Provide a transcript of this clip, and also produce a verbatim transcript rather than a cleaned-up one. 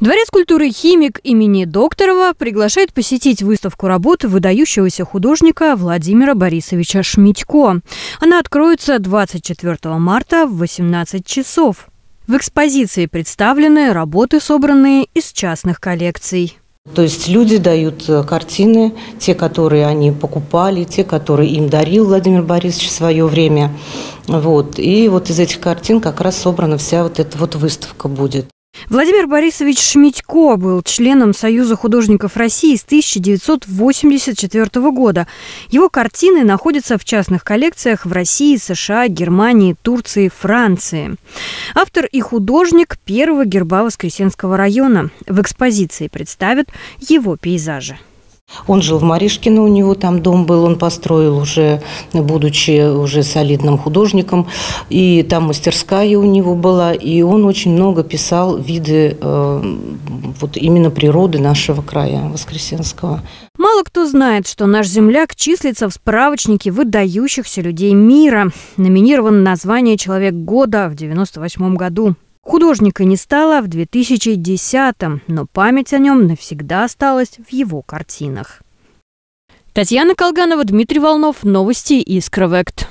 Дворец культуры «Химик» имени Докторова приглашает посетить выставку работ выдающегося художника Владимира Борисовича Шмитько. Она откроется двадцать четвёртого марта в восемнадцать часов. В экспозиции представлены работы, собранные из частных коллекций. То есть люди дают картины, те, которые они покупали, те, которые им дарил Владимир Борисович в свое время. Вот. И вот из этих картин как раз собрана вся вот эта вот выставка будет. Владимир Борисович Шмитько был членом Союза художников России с тысяча девятьсот восемьдесят четвёртого года. Его картины находятся в частных коллекциях в России, США, Германии, Турции, Франции. Автор и художник первого герба Воскресенского района. В экспозиции представят его пейзажи. Он жил в Маришкино, у него там дом был, он построил уже, будучи уже солидным художником, и там мастерская у него была, и он очень много писал виды э, вот именно природы нашего края, Воскресенского. Мало кто знает, что наш земляк числится в справочнике выдающихся людей мира. Номинирован на звание «Человек года» в девяносто восьмом году. Художника не стало в две тысячи десятом, но память о нем навсегда осталась в его картинах. Татьяна Калганова, Дмитрий Волнов, новости Искровект.